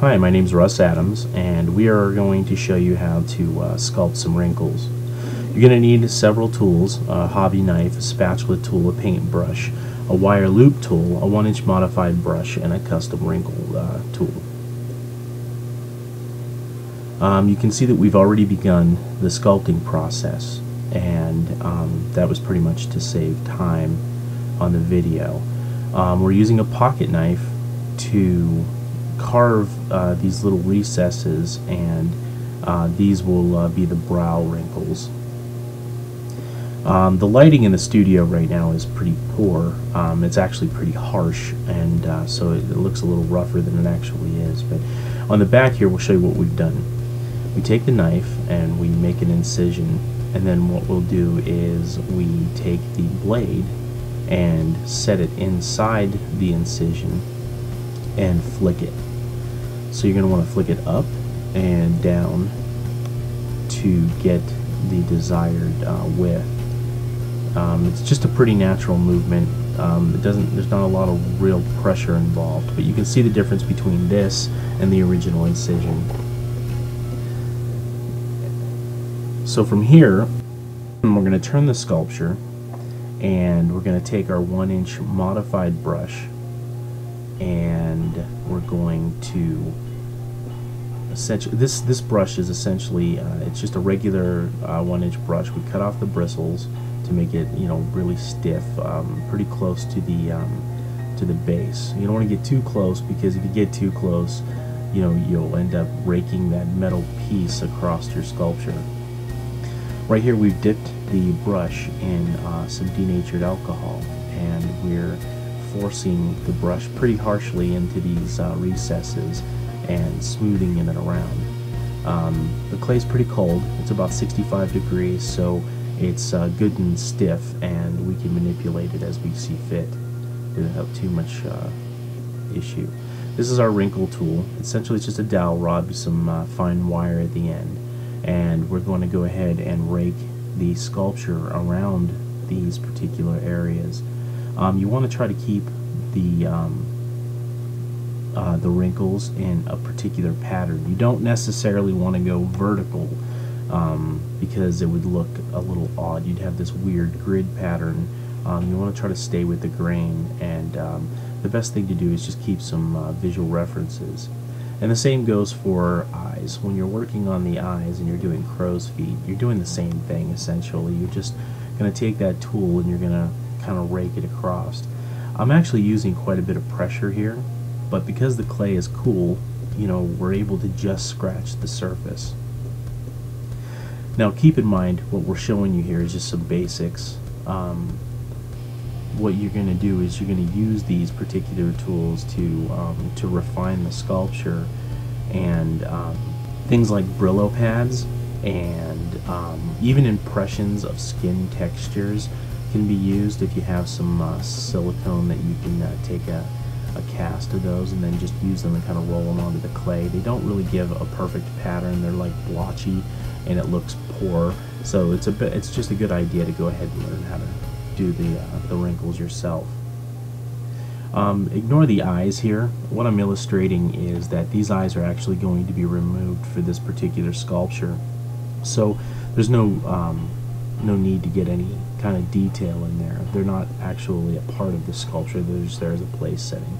Hi, my name's Russ Adams, and we are going to show you how to sculpt some wrinkles. You're going to need several tools: a hobby knife, a spatula tool, a paintbrush, a wire loop tool, a 1-inch modified brush, and a custom wrinkle tool. You can see that we've already begun the sculpting process, and that was pretty much to save time on the video. We're using a pocket knife to carve these little recesses, and these will be the brow wrinkles. The lighting in the studio right now is pretty poor. It's actually pretty harsh, and so it looks a little rougher than it actually is. But on the back here, we'll show you what we've done. We take the knife and we make an incision, and then what we'll do is we take the blade and set it inside the incision and flick it. So you're going to want to flick it up and down to get the desired width. It's just a pretty natural movement. There's not a lot of real pressure involved, but you can see the difference between this and the original incision. So from here, we're going to turn the sculpture, and we're going to take our 1-inch modified brush, and we're going to essentially, this brush is essentially it's just a regular 1-inch brush. We cut off the bristles to make it, you know, really stiff, pretty close to the base. You don't want to get too close, because if you get too close, you know, you'll end up raking that metal piece across your sculpture. Right here, we've dipped the brush in some denatured alcohol, and we're forcing the brush pretty harshly into these recesses and smoothing it around. The clay's pretty cold. It's about 65 degrees, so it's good and stiff, and we can manipulate it as we see fit without too much issue. This is our wrinkle tool. Essentially, it's just a dowel rod with some fine wire at the end, and we're going to go ahead and rake the sculpture around these particular areas. You want to try to keep the wrinkles in a particular pattern. You don't necessarily want to go vertical, because it would look a little odd. You'd have this weird grid pattern. You want to try to stay with the grain, and the best thing to do is just keep some visual references. And the same goes for eyes. When you're working on the eyes and you're doing crow's feet, you're doing the same thing essentially. You're just going to take that tool and you're going to kind of rake it across. I'm actually using quite a bit of pressure here, but because the clay is cool, you know, we're able to just scratch the surface. Now keep in mind, what we're showing you here is just some basics. What you're going to do is you're going to use these particular tools to refine the sculpture, and things like Brillo pads and even impressions of skin textures can be used if you have some silicone that you can take a cast of those and then just use them and kind of roll them onto the clay. They don't really give a perfect pattern. They're like blotchy and it looks poor, so it's just a good idea to go ahead and learn how to do the wrinkles yourself. Ignore the eyes here. What I'm illustrating is that these eyes are actually going to be removed for this particular sculpture, so there's no need to get any kind of detail in there. They're not actually a part of the sculpture. They're just there as a place setting.